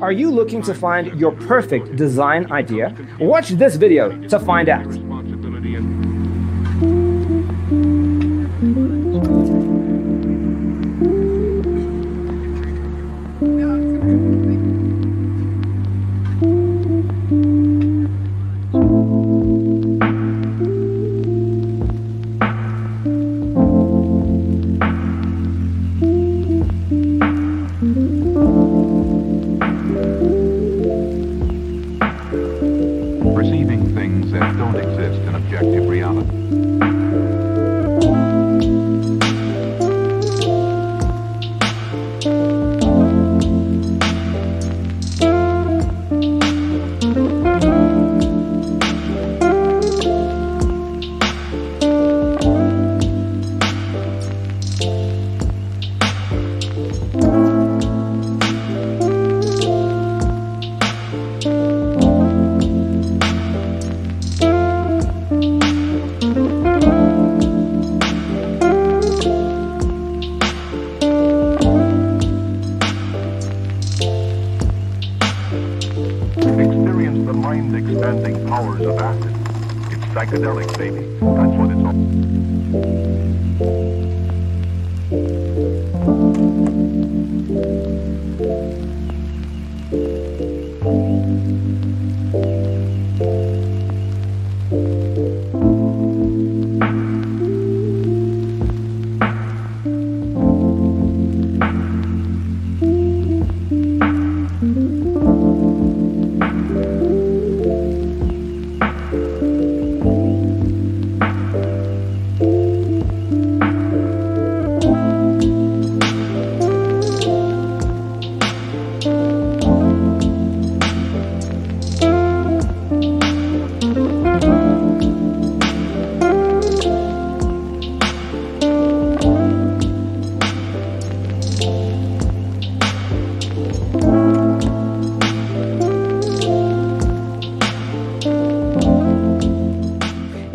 Are you looking to find your perfect design idea? Watch this video to find out. Perceiving things that don't exist in objective reality. Expanding powers of acid. It's psychedelic, baby. That's what it's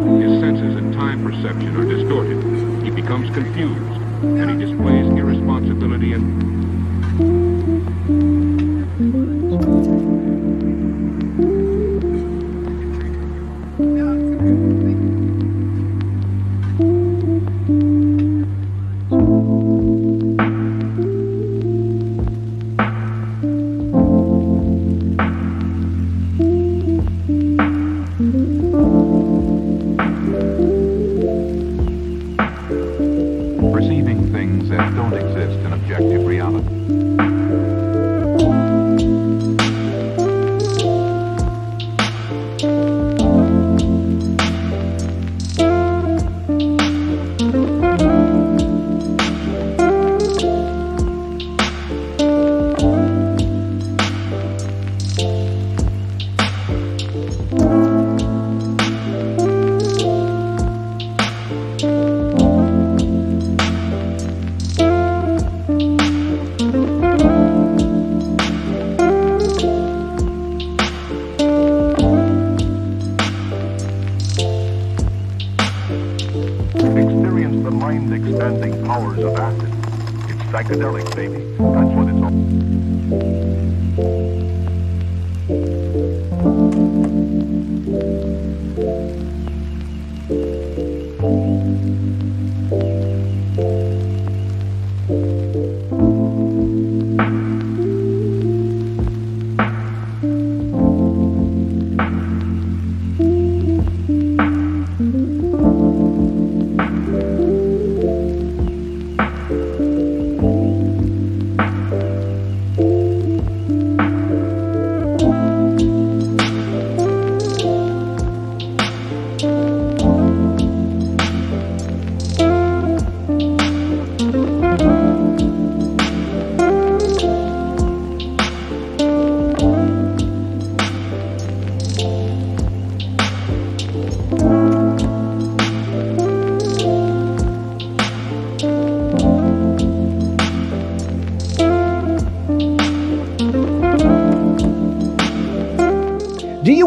His senses and time perception are distorted. He becomes confused and he displays irresponsibility and perceiving things that don't exist in objective reality. Expanding powers of acid. It's psychedelic, baby. That's what it's all. Do you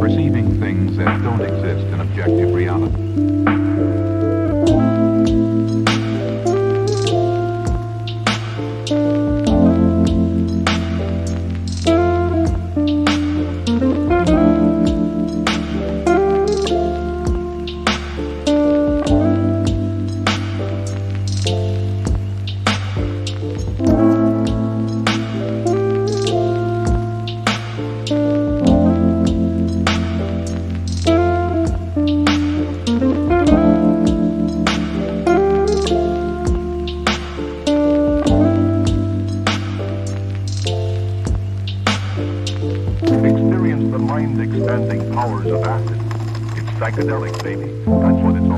perceiving things that don't exist in objective reality. Expanding powers of acid. It's psychedelic, baby. That's what it's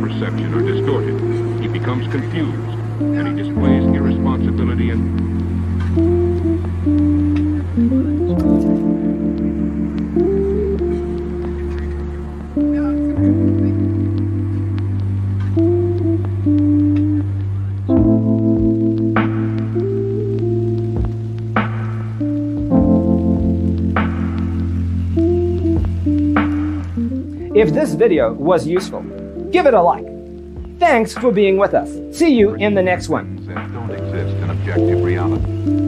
perception are distorted. He becomes confused, and he displays irresponsibility and... If this video was useful, give it a like. Thanks for being with us. See you in the next one. That don't exist in objective reality.